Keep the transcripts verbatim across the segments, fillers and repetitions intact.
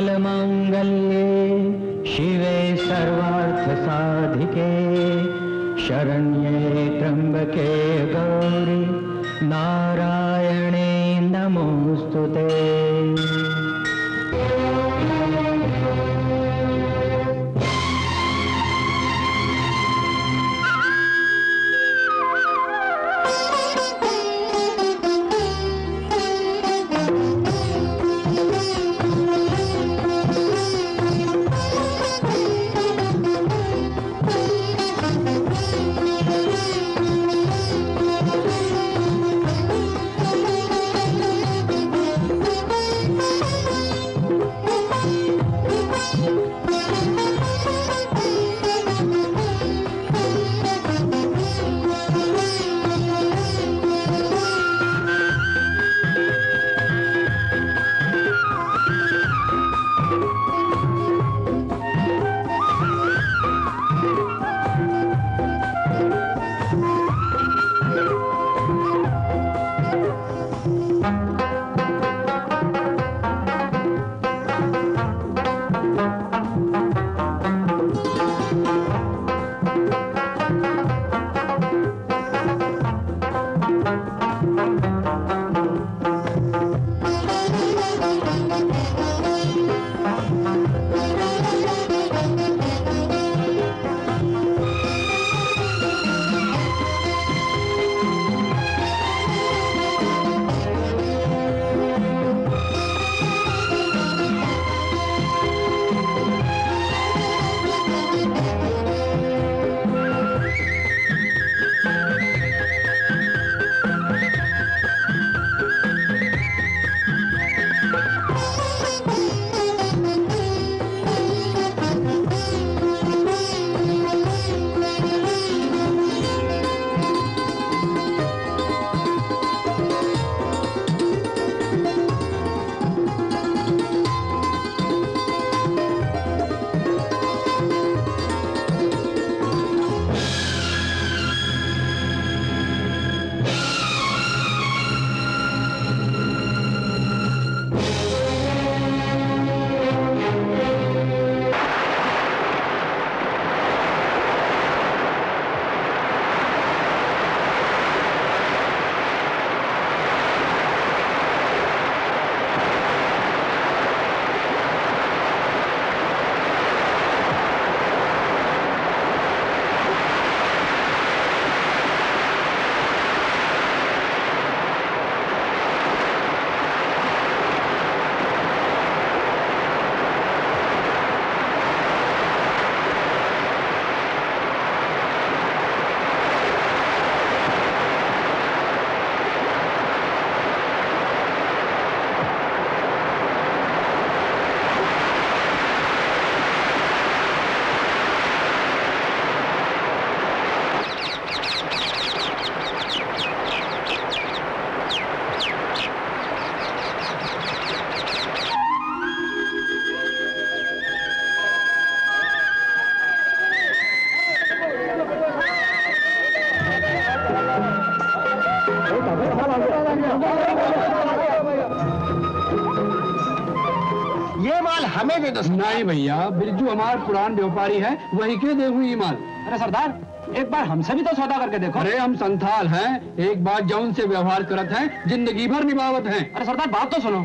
मंगलये शिवे सर्वार्थ साधिके शरण्ये त्र्यंबके गौरी नारायणे नमोस्तुते। नहीं भैया, बिरजू हमार पुरान व्यापारी है, वही के देखू ये माल। अरे सरदार, एक बार हमसे भी तो सौदा करके देखो। अरे हम संथाल हैं, एक बार जौन से व्यवहार करत हैं, जिंदगी भर निभावत हैं। अरे सरदार बात तो सुनो।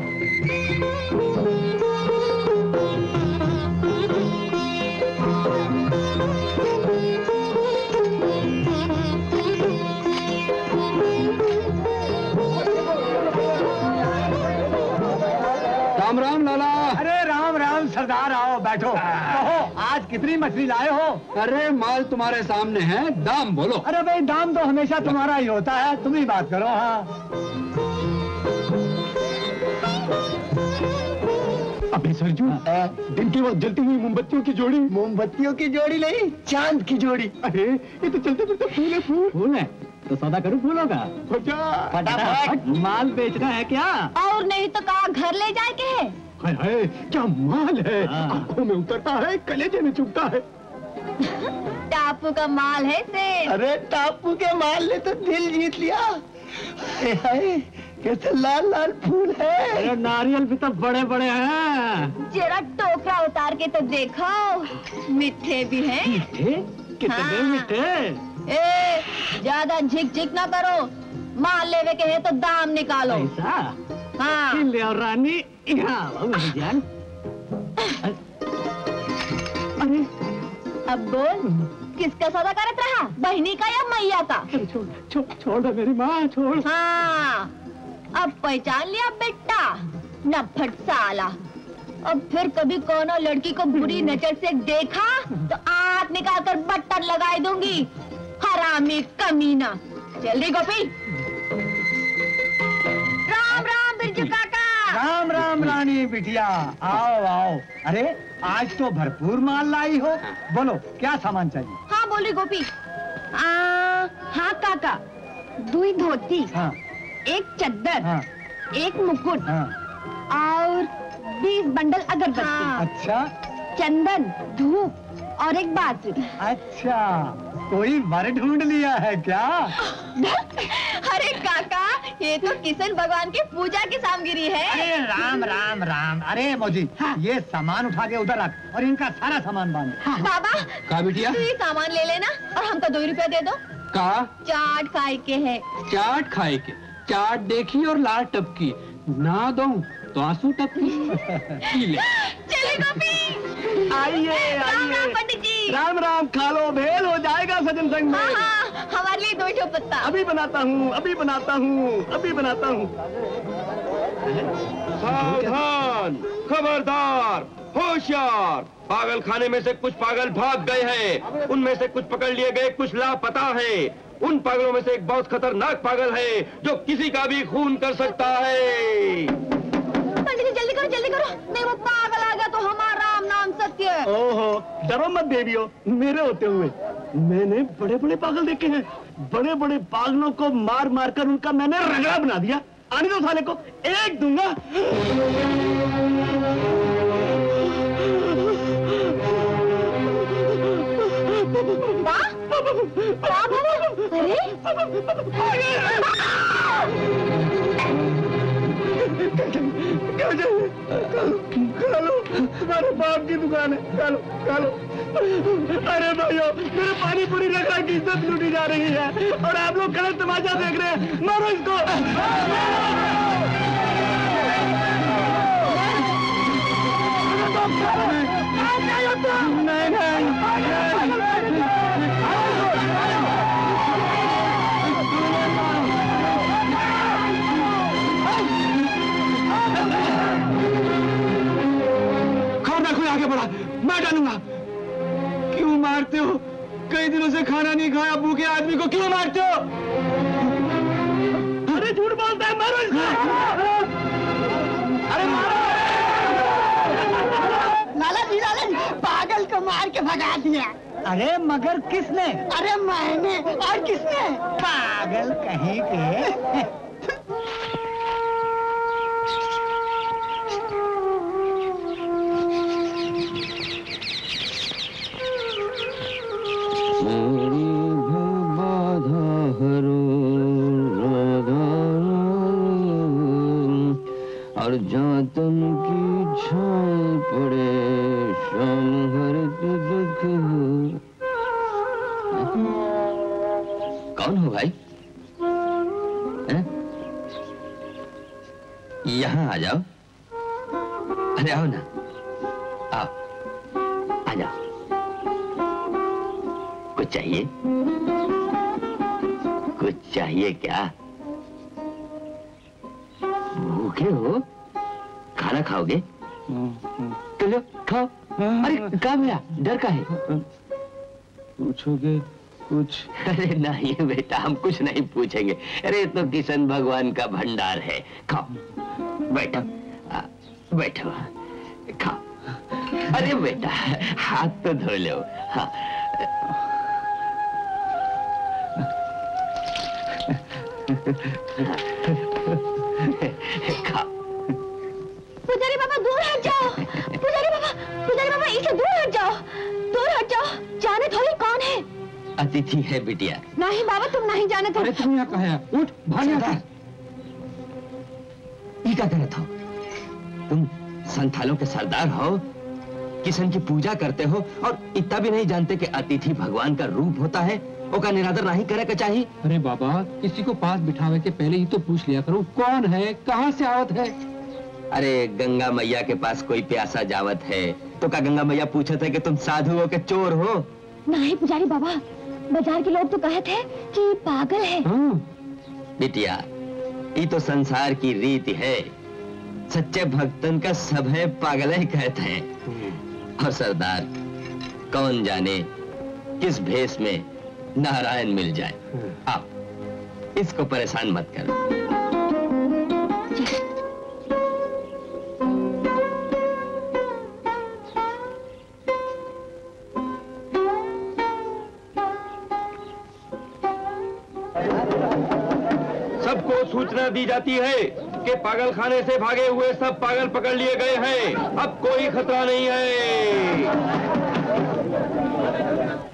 राम राम लाला। अरे राम राम सरदार, आओ बैठो। कहो आज कितनी मछली लाए हो? अरे माल तुम्हारे सामने है, दाम बोलो। अरे भाई दाम तो हमेशा तुम्हारा ही होता है, तुम ही बात करो। हाँ अभी सरजू, दिन की वो जलती हुई मोमबत्तियों की जोड़ी। मोमबत्तियों की जोड़ी नहीं, चांद की जोड़ी। अरे ये तो चलते फिरते फूल है। फूल फूल है तो सौदा करूं फूलों का। फटाफट माल बेचना है क्या? और नहीं तो कहा घर ले जाए के है? है, है क्या माल है, आंखों में उतरता है, कलेजे में चुभता है। टापू का माल है से। अरे टापू के माल ने तो दिल जीत लिया। है, है, कैसे लाल लाल फूल है। नारियल भी तो बड़े बड़े हैं। जरा टोकरा उतार के तो देखो, मीठे भी हैं। मीठे? कितने मीठे? ए, ज्यादा झिक झिक ना करो, माल लेवे के है तो दाम निकालो। ऐसा? हाँ। रानी यहाँ मेरी जान। अरे अब बोल, किसका सौदा करत रहा, बहनी का या मैया का? छोड़ छोड़ छोड़ मेरी माँ, छोड़। हाँ, अब पहचान लिया बेटा, नफट साला। अब फिर कभी कोनो लड़की को बुरी नजर से देखा तो आंख निकाल कर बट्टर लगाई दूंगी, हरामी कमीना। चल रही गोपी। राम राम बिरजू काका। राम राम रानी बिटिया, आओ आओ। अरे आज तो भरपूर माल लाई हो, बोलो क्या सामान चाहिए? हाँ बोली गोपी। आ, हाँ काका, दुई धोती, हाँ, एक चद्दर, हाँ, एक मुकुट, हाँ, और बीस बंडल अगरबत्ती, हाँ, अच्छा, चंदन, धूप और एक बात। अच्छा, कोई मर ढूंढ लिया है क्या? अरे काका, ये तो किशन भगवान की पूजा की सामग्री है। अरे राम राम राम। अरे मोजी, हाँ, ये सामान उठा के उधर रख और इनका सारा सामान बांध। हाँ, बाबा का बिटिया, तू ये सामान ले लेना और हमको दो रुपया दे दो। का चाट खाए के है, चाट खाए के, चाट देखी और लाल टपकी, ना दो तो आंसू टपकी। चले गोपी, आइए आइए पंडित जी। राम राम। खा लो, भेल हो जाएगा सजन संग में। हमारे लिए दो जो पत्ता अभी बनाता हूँ, अभी बनाता हूँ, अभी बनाता हूँ। सावधान, खबरदार, होशियार। पागल खाने में से कुछ पागल भाग गए हैं, उनमें से कुछ पकड़ लिए गए, कुछ लापता है। उन पागलों में से एक बहुत खतरनाक पागल है जो किसी का भी खून कर सकता है। पंडित जी जल्दी करो, जल्दी करो, नहीं वो पागल आ गया तो हमारा राम नाम सत्य है। ओहो, डरो मत देवियों, मेरे होते हुए मैंने बड़े बड़े पागल देखे हैं। बड़े बड़े पागलों को मार मार कर उनका मैंने रगड़ा बना दिया। आने दो साले को, एक दूंगा। अरे कालो, तुम्हारे बाप की दुकान है, कालो कालो। अरे भाइयों, मेरे पानी पूरी रखा की इज्जत लूटी जा रही है और आप लोग गलत तमाशा देख रहे हैं। मारो इसको। नहीं नहीं, आगे बढ़ा, मैं डालूंगा। क्यों मारते हो? कई दिनों से खाना नहीं खाया, भूखे आदमी को क्यों मारते हो? अरे झूठ बोलता है, मारो इसको। अरे मारो। लाला जी, लाला जी, पागल को मार के भगा दिया। अरे मगर किसने? अरे मैंने। और किसने? पागल कहीं के। जहाँ तन की छाल पड़े शाम हर दुख। कौन हो भाई? यहाँ आ जाओ। अरे आओ ना, आओ, आ जाओ। कुछ चाहिए? कुछ चाहिए क्या? भूखे हो? खाना खाओगे? तो लो खाओ। अरे का मेरा डर का है? पूछोगे कुछ? अरे नहीं बेटा, हम कुछ नहीं पूछेंगे। अरे तो किशन भगवान का भंडार है, खाओ। बैठो बैठो, खाओ। अरे बेटा हाथ तो धो लो। हाँ, खाओ। पुजारी बाबा दूर हट जाओ। पुजारी बाबा, पुजारी बाबा इसे दूर हट जाओ, दूर हट जाओ। जाने थोड़ी कौन है? अतिथि है बिटिया। नहीं बाबा, तुम नहीं जाने थोड़ी। अरे तुम यहाँ कहाँ है? उठ, भाग यहाँ से। ये क्या गलत हो? तुम संथालों के सरदार हो, किशन की पूजा करते हो और इतना भी नहीं जानते कि अतिथि भगवान का रूप होता है, ओका निरादर नहीं करे का चाहिए। अरे बाबा, किसी को पास बिठावे के पहले ही तो पूछ लिया करो कौन है, कहाँ से आवत है। अरे गंगा मैया के पास कोई प्यासा जावत है तो का गंगा मैया पूछत है कि तुम साधु हो के चोर हो? नहीं पुजारी बाबा, बाजार के लोग तो कहते हैं कि पागल है। हाँ। बिटिया, ये तो संसार की रीति है, सच्चे भक्तन का सब है पागल है कहते हैं। और सरदार, कौन जाने किस भेष में नारायण मिल जाए। आप इसको परेशान मत करो। सूचना दी जाती है कि पागलखाने से भागे हुए सब पागल पकड़ लिए गए हैं, अब कोई खतरा नहीं है।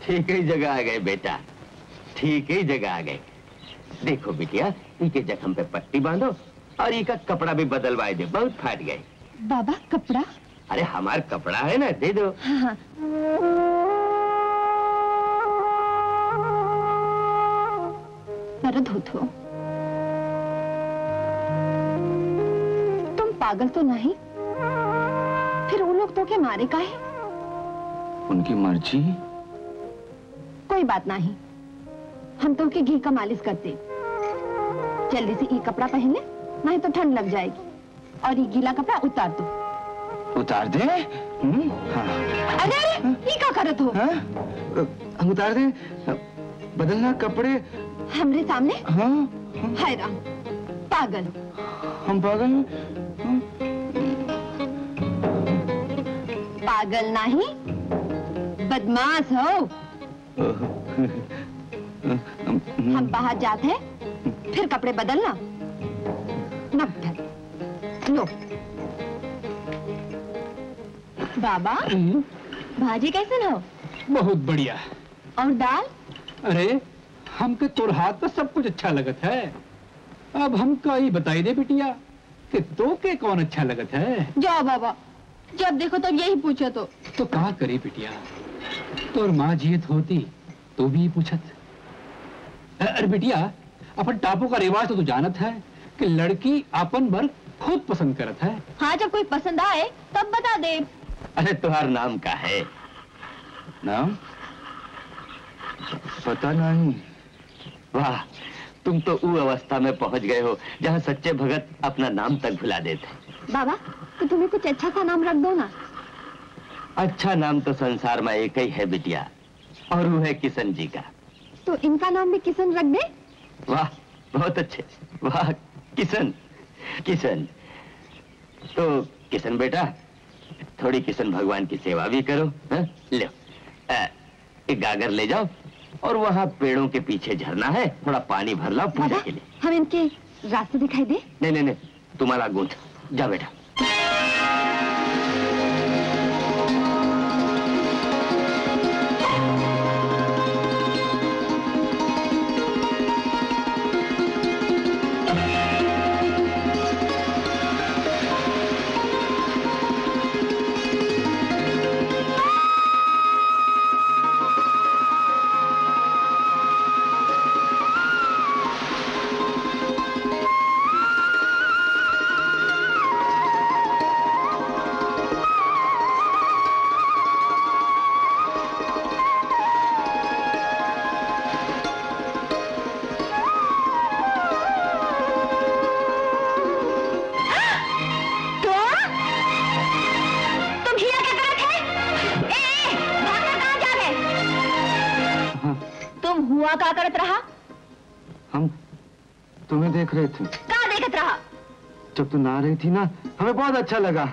ठीक ही जगह आ गए बेटा, ठीक ही जगह आ गए। देखो बिटिया, इनके जख्म पे पट्टी बांधो और इनका कपड़ा भी बदलवाए दे, बहुत फाट गए। बाबा कपड़ा? अरे हमारा कपड़ा है ना, दे दो। हाँ। दर्द होतो पागल तो नहीं, फिर वो लोग तो के मारे काहे? उनकी मर्जी। कोई बात नहीं, हम तो उनके घी का मालिश करते। जल्दी से ये कपड़ा पहन ले, नहीं तो ठंड लग जाएगी, और ये गीला कपड़ा उतार दो। उतार दे? हम्म। हाँ। अरे अरे, ये क्या करत हो? हाँ? हम उतार दे, बदलना कपड़े हमरे सामने? हाँ, हाँ। हाय राम, पागल। हम पागल? पागल नहीं, बदमाश हो। हम बाहर जाते हैं, फिर कपड़े बदलना। लो बाबा, भाजी कैसे हो? बहुत बढ़िया। और दाल? अरे हमके तोर हाथ पर सब कुछ अच्छा लगत है। अब हमका ये बताई दे बिटिया कि तो के कौन अच्छा लगता है? जाओ बाबा, जब देखो तो यही पूछे। तो तो कहा करे बिटिया, तोर माँ जीत होती तो भी पूछत। अरे बिटिया, अपन टापू का रिवाज तो तू जानत है कि लड़की अपन बर खुद पसंद करत है। हाँ, जब कोई पसंद आए तब बता दे। अरे तुम्हार नाम का है? नाम पता नहीं। वाह, तुम तो वो अवस्था में पहुंच गए हो जहाँ सच्चे भगत अपना नाम तक भुला देते। बाबा, तो तुम्हें कुछ अच्छा सा नाम रख दो ना। अच्छा नाम तो संसार में एक ही है बिटिया, और वो है किशन जी का। तो इनका नाम भी किशन रख दे। वाह, बहुत अच्छे। वाह, किशन किशन। तो किशन बेटा, थोड़ी किशन भगवान की सेवा भी करो। हा? ले आ, एक गागर ले जाओ, और वहाँ पेड़ों के पीछे झरना है, थोड़ा पानी भर लाओ पूजा के लिए। हम इनके रास्ते दिखाई दे? नहीं नहीं नहीं, तुम्हारा गूंथ। जा बेटा। तो ना रही थी ना, हमें बहुत अच्छा लगा,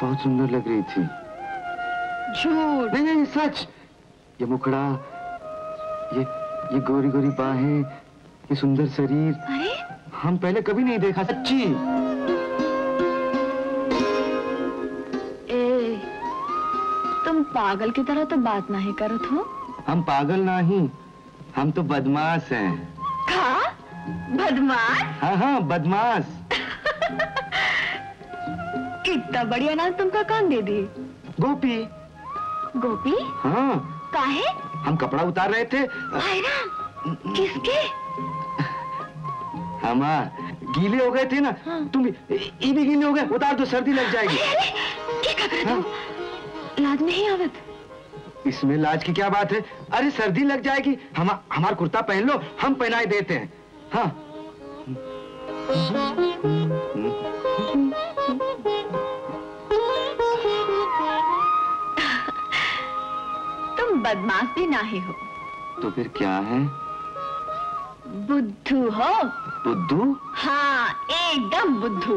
बहुत सुंदर लग रही थी। झूठ? नहीं नहीं, सच। ये मुखड़ा, ये ये गोरी गोरी बाहें, ये सुंदर शरीर, अरे हम पहले कभी नहीं देखा। सच्ची? ए, तुम पागल की तरह तो बात नहीं करत हो। हम पागल नहीं, हम तो बदमाश हैं। बदमाश? हाँ हाँ, बदमाश। इतना बढ़िया नाम तुमका कौन दे दी? गोपी। गोपी? हाँ। काहे? हम कपड़ा उतार रहे थे। आयरा? किसके? हम गीले हो गए थे ना। हाँ। तुम ये भी गीले हो गए, उतार दो सर्दी लग जाएगी। क्या कर रहे हो? लाज नहीं आवत। इसमें लाज की क्या बात है? अरे सर्दी लग जाएगी, हम हमारा कुर्ता पहन लो, हम पहनाई देते हैं। हाँ। तुम बदमाश भी नहीं हो। तो फिर क्या है? बुद्धू हो। बुद्धू? हाँ, एकदम बुद्धू।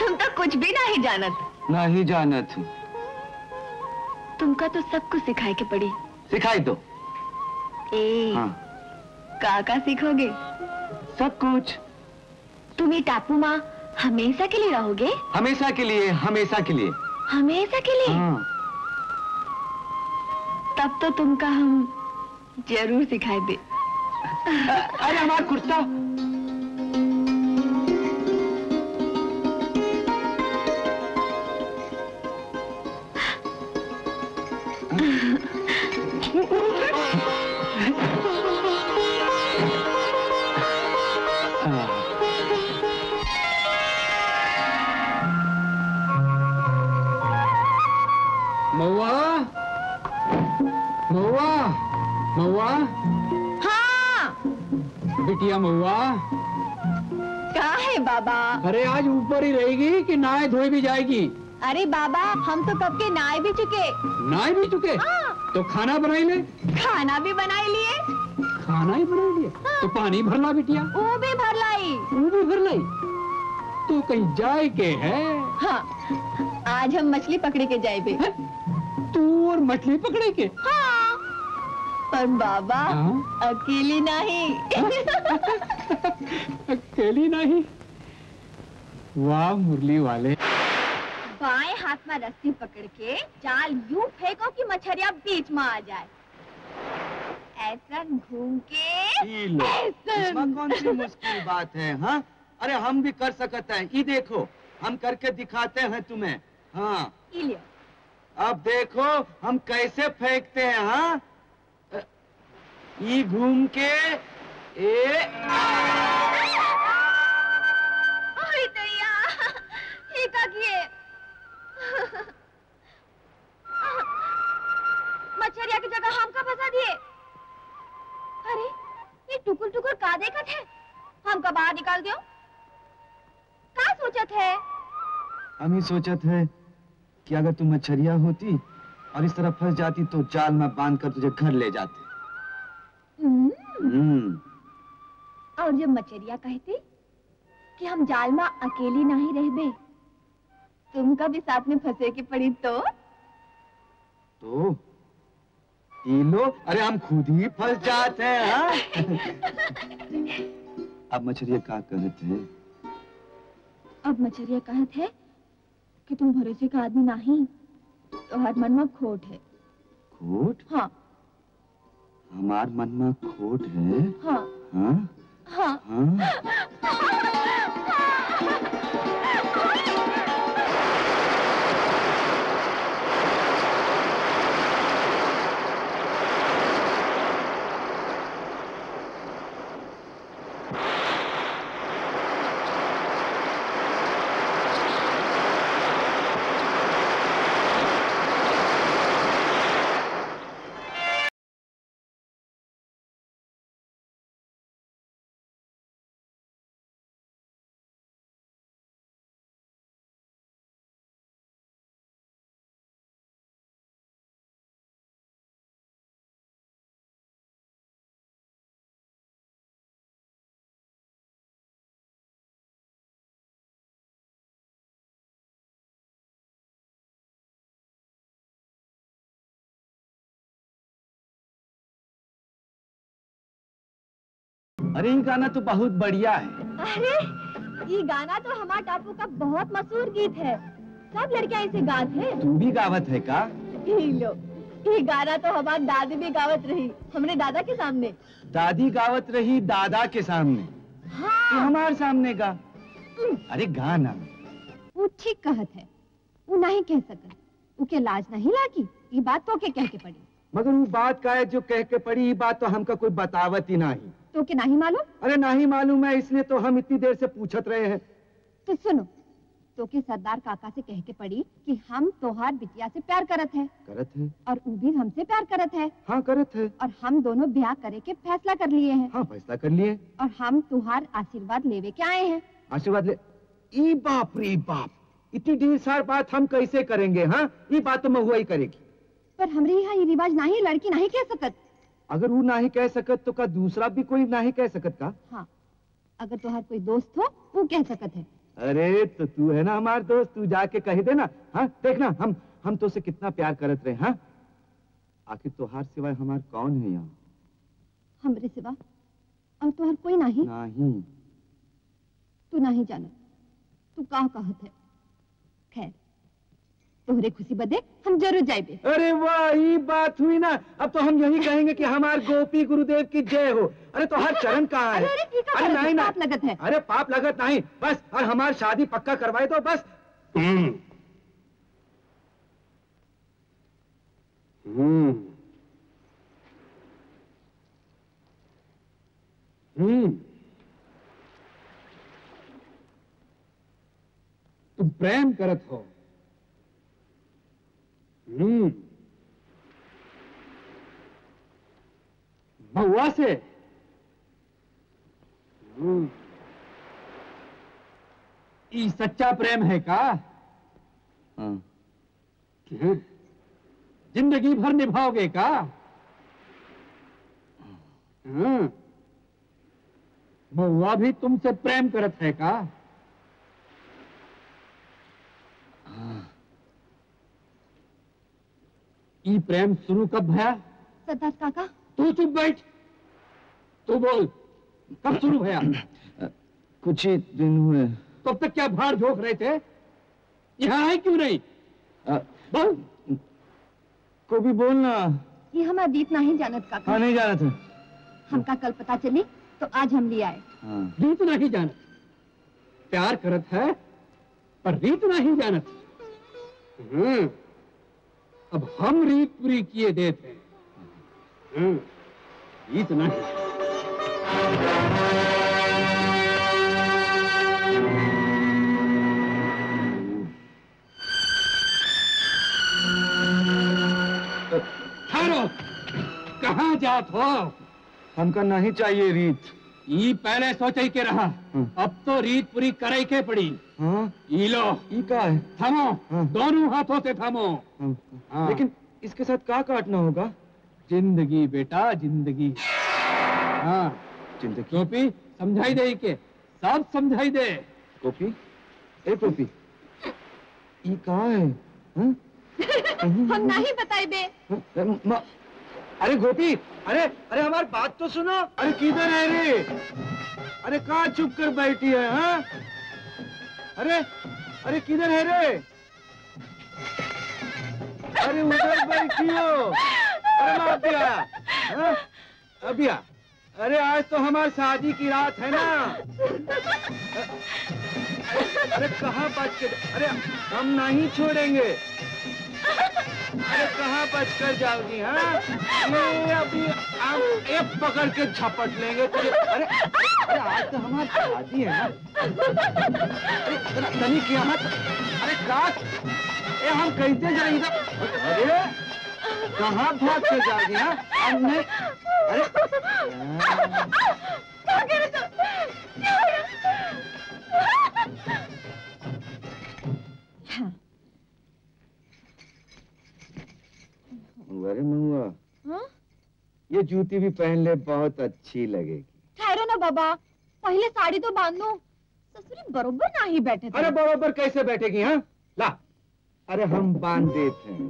तुम तो कुछ भी नहीं जानत। नहीं जानत। तुमका तो सब कुछ सिखाई के पड़ी। सिखाई दो। ए, हाँ। का का सीखोगे? सब कुछ। तुम ये टापू माँ हमेशा के लिए रहोगे? हमेशा के लिए, हमेशा के लिए। हमेशा के लिए? हाँ। तब तो तुमका हम जरूर सिखाए दे। अरे हमारा कुर्ता। महुआ? हाँ। बिटिया महुआ क्या है बाबा? अरे आज ऊपर ही रहेगी कि नहाए धोए भी जाएगी? अरे बाबा हम तो कब के नहाए भी चुके। नहाए भी चुके? हाँ। तो खाना बनाई ले। खाना भी बनाई लिए। खाना ही बना लिए? हाँ। तो पानी भरला बिटिया। वो भी भर लाई। वो भी भर लाई। तो कहीं जाए के है? हाँ। आज हम मछली पकड़े के जाए बे। तू और मछली पकड़े के? हाँ। पर बाबा अकेली नहीं। अकेली नहीं। वाह मुरली वाले। बाएं हाथ में रस्सी पकड़ के जाल यूं फेंको कि मछलियां बीच में आ जाए। ऐसा घूम के। इसमें कौन सी मुश्किल बात है? हाँ। अरे हम भी कर सकते हैं। ये देखो हम करके दिखाते हैं तुम्हें। हाँ। अब देखो हम कैसे फेंकते हैं। हाँ। ये घूम के ए। अरे दैया ये का किए? मछरिया की जगह हमका फंसा दिए। अरे ये टुकुर टुकुर का देखत है? हमका बाहर निकाल दियो। का सोचत है? हम ही सोचत है कि अगर तुम मछरिया होती और इस तरह फंस जाती तो जाल में बांध कर तुझे घर ले जाते। और जब मछरिया कहती कि हम जाल में अकेली नहीं रहबे, तुमका भी साथ में फंसे की पड़ी तो? तो ये लो, अरे हम खुद ही फंस जाते हैं। हाँ। अब मछरिया क्या कहते हैं? अब मछरिया कहते हैं कि तुम भरोसे का आदमी नहीं, तो हर मन में खोट है। खोट? हाँ। हमार मन में खोट है। हाँ। हाँ? हाँ? अरे ये गाना तो बहुत बढ़िया है। अरे ये गाना तो हमारे टापू का बहुत मशहूर गीत है। सब लड़कियाँ इसे गाते हैं। तू भी गावत है का? लो, ये गाना तो हमारे दादी भी गावत रही। हमने दादा के सामने। दादी गावत रही दादा के सामने? हाँ। तो हमारे सामने गा। अरे गाना वो ठीक कहत है। वो नहीं कह सकत, उके लाज नहीं लागी, ये बात तो के कह के पड़ी। मगर वो बात का है जो कह के पड़ी, ये बात तो हमका कोई बतावत ही नहीं। तो के नहीं मालूम? अरे नहीं मालूम है, इसलिए तो हम इतनी देर से पूछत रहे हैं। तो सुनो, तो के सरदार काका से कह के पड़ी कि हम तोहार बिटिया से प्यार करत है, करत है। और वो भी हमसे प्यार करत है। हाँ करत है। और हम दोनों ब्याह करे के फैसला कर लिए हैं। हाँ फैसला कर लिए। और हम तोहार आशीर्वाद लेवे के आए हैं। आशीर्वाद ले? ई बाप रे बाप, इतनी ढेर सार बात हम कैसे करेंगे? हाँ ये बात तो महुआ ही करेगी। पर हमरे यहाँ ये रिवाज नहीं, लड़की नहीं कह सकत। अगर वो नहीं कह सकत तो का दूसरा भी कोई नहीं कह सकत का? हाँ, अगर तोहार कोई दोस्त हो वो कह सकत है। अरे तो तू है ना हमार दोस्त, तू जाके कह देना। हाँ देखना हम हम तो से कितना प्यार करत रहे। हाँ आखिर तोहार सिवाय हमार कौन है यहाँ? हमरे सिवा और तोहार कोई नहीं? नहीं। तू नहीं जाना तू कहाँ कहत है। खैर तोहरे खुशी बदे हम जरूर जाएंगे। अरे वाह ये बात हुई ना, अब तो हम यही कहेंगे कि हमार गोपी गुरुदेव की जय हो। अरे तो हर चरण कहाँ है? अरे, अरे नहीं ना, पाप लगत है। अरे पाप लगत नहीं, बस और हमारी शादी पक्का करवाए तो बस। हम्म हम्म हम्म तुम प्रेम करत हो। हम्म बहुआ से? हम्म ये सच्चा प्रेम है का? हाँ। जिंदगी भर निभाओगे का? हम्म बहुआ भी तुमसे प्रेम करत है का? ई प्रेम शुरू कब भया? सरदार काका। तू चुप बैठ, तू बोल कब शुरू भया? कुछ ही दिन हुए। तब तक क्या भाड़ झोंक रहे थे? यहाँ आए क्यों नहीं? आ, बोल को भी बोलना। ये हम अदीत नहीं जानत काका। हाँ नहीं जानत है। हमका कल पता चली तो आज हम ले आए। हाँ। रीत नहीं जानत, प्यार करत है पर रीत नहीं जानत। हम्म अब हम रीत पूरी किए देते हैं। रीत नहीं। ठहरो, कहाँ जात हो? हमका नहीं चाहिए रीत। ये पहले सोचे के रहा, अब तो रीत पूरी कराई के पड़ी। हाँ? ये लो। ये का है? थामो। हाँ? दोनों हाथों से थामो। हाँ? हाँ। लेकिन इसके साथ क्या काटना होगा? जिंदगी बेटा जिंदगी। हाँ जिंदगी। गोपी समझाई दे, के सब समझाई दे। गोपी ए गोपी ये का है? हाँ? हम नहीं बताए बे। हाँ? अरे गोपी, अरे अरे हमारी बात तो सुनो। अरे किधर है रे? अरे कहाँ चुप कर बैठी है? हाँ? अरे अरे किधर है रे? अरे उधर बैठी हो। अरे अभी आ, हाँ? अभी आ। अरे आज तो हमारी शादी की रात है ना। अरे कहाँ बच के? अरे हम नहीं छोड़ेंगे। अरे कहाँ बच कर जाओगी? हाँ ये अभी हम एक पकड़ के झपट लेंगे तुझे। अरे अरे आज तो हमारी शादी है ना। अरे तनी क्या मत। अरे काट ये हम कैसे जाएंगे? अरे कहाँ भाग के जाओगी? हाँ अब नहीं। अरे क्या कर रहे हो? अरे महुआ, हाँ? ये जूती भी पहन ले, बहुत अच्छी लगेगी। ठहरो ना बाबा, पहले साड़ी तो बांधो। ससुरी बरोबर ना ही बैठे थे। अरे बरोबर कैसे बैठेगी? हाँ ला। अरे हम बांध देते हैं।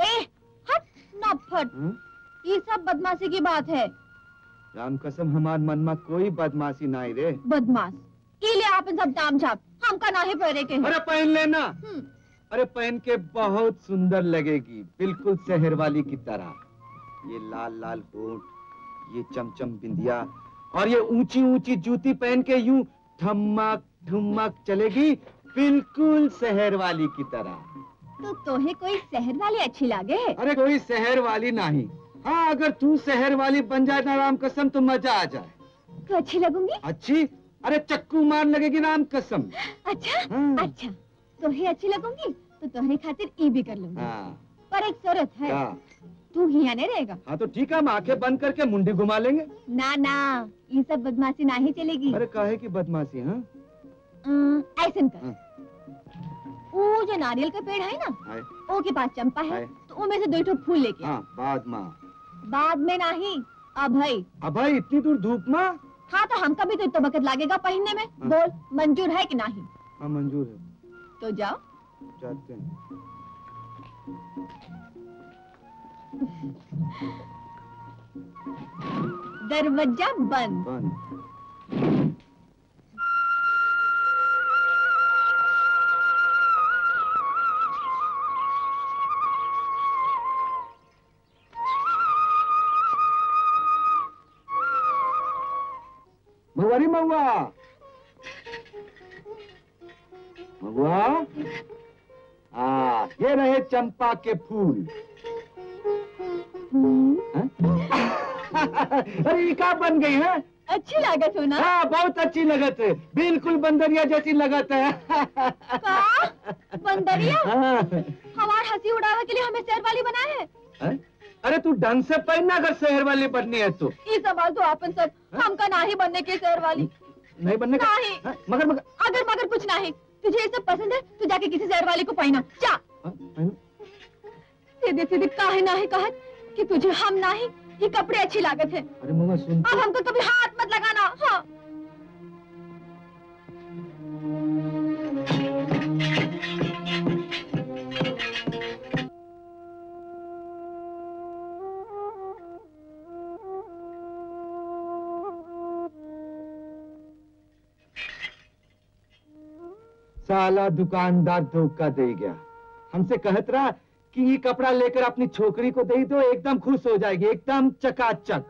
ए हट ना फट। ये सब बदमाशी की बात है। राम कसम हमार मन में कोई बदमाशी नहीं रे। बदमाश ले आप इन सब दाम छाप हमका नाहे पहरे के। अरे पहन लेना। अरे पहन के बहुत सुंदर लगेगी, बिल्कुल शहर वाली की तरह। ये लाल लाल होंठ, ये चमचम बिंदिया, और ये ऊंची ऊंची जूती पहन के यूं ठमक ठुमक चलेगी, बिल्कुल शहर वाली की तरह। तो तोहे कोई शहर वाली अच्छी लागे? अरे कोई शहर वाली नहीं। हाँ, अगर तू शहर वाली बन जाए ना राम कसम तो मजा आ जाए। तो अच्छी लगूंगी? अच्छी? अरे चक्कू मार लगेगी राम कसम। अच्छा हाँ। अच्छा तोहे अच्छी लगूंगी तो तोहरे खातिर ई भी कर लूंगी। हाँ। पर एक शर्त है। हाँ। तू ही यहाँ नहीं रहेगा। हाँ तो ठीक है, हम आंखें बंद करके मुंडी घुमा लेंगे। ना ना, ये सब बदमाशी ना ही चलेगी। अरे काहे की बदमाशी? हाँ ऐसा कर, वो जो नारियल का पेड़ है ना, वो के पास चंपा है, तो उनमें से दो ठो फूल लेके। हाँ, बाद में। बाद में नहीं, अब है। अब है इतनी दूर धूप में? हाँ तो हमका भी तो इतना वक्त लगेगा पहनने में। हाँ। बोल, मंजूर है कि नहीं? हाँ मंजूर है। तो जाओ। जाते हैं। दरवाजा बंद। बंद। भगवारी महुआ, महुआ, आ ये रहे चंपा के फूल। अरे क्या बन गई है? अच्छी लागत हो ना? हाँ बहुत अच्छी लगत है, बिल्कुल बंदरिया जैसी लगत है। बंदरिया? हाँ। हमारे हंसी उड़ाने के लिए हमें शहर वाली बना है। है? अरे तू ढंग से पहनना, अगर शहर वाली बननी है तो। ये सवाल तो आपन सब, हमका नहीं बनने के शहर वाली। नहीं बनने का? नहीं। हा? मगर मगर अगर मगर कुछ नहीं, तुझे ये सब पसंद है तो जाके किसी शहर वाली को पहना। जा सीधे सीधे काहे नहीं कहत कि तुझे हम नहीं, ये कपड़े अच्छी लागत है। अरे मम्मा सुन, अब हमको कभी हाथ मत लगाना। हाँ साला दुकानदार धोखा दे गया, हमसे कहत रहा कि ये कपड़ा लेकर अपनी छोकरी को दे दो, एकदम खुश हो जाएगी, एकदम चकाचक।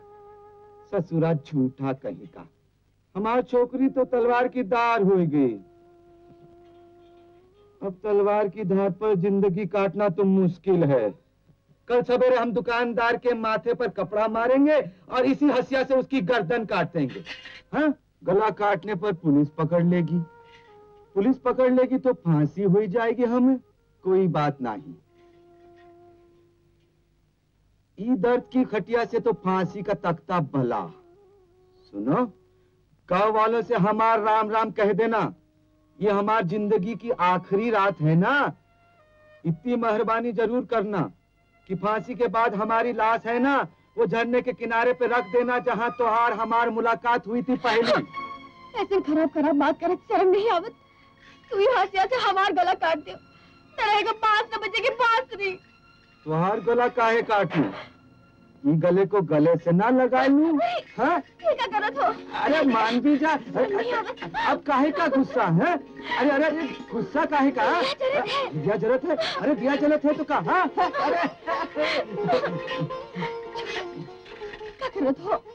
ससुरा झूठा कहेगा, हमारी छोकरी तो तलवार की धार हो गई। अब तलवार की धार पर जिंदगी काटना तो मुश्किल है। कल सवेरे हम दुकानदार के माथे पर कपड़ा मारेंगे और इसी हसिया से उसकी गर्दन काट देंगे। हाँ, गला काटने पर पुलिस पकड़ लेगी, पुलिस पकड़ लेगी तो फांसी हो जाएगी हमें। कोई बात नहीं, ई दर्द की खटिया से तो फांसी का तख्ता भला। सुनो, गांव वालों से हमार राम राम कह देना, ये हमारी जिंदगी की आखिरी रात है ना। इतनी मेहरबानी जरूर करना कि फांसी के बाद हमारी लाश है ना, वो झरने के किनारे पे रख देना, जहाँ तोहार हमार मुलाकात हुई थी पहली। ऐसे खराब खराब बात करे, शर्म नहीं आवत? तू ही हंसिया से हमार गला काट दे, तेरा पास न बचेगी बांसुरी। तुहार गला काहे काटूं? ये गले को गले से ना लगा लूं? हाँ? ये क्या करत हो? अरे मान भी जा, अब काहे का गुस्सा है? अरे अरे गुस्सा काहे का? दिया जरूरत है? अरे दिया जरूरत है तो कहा? अरे क्या करत हो?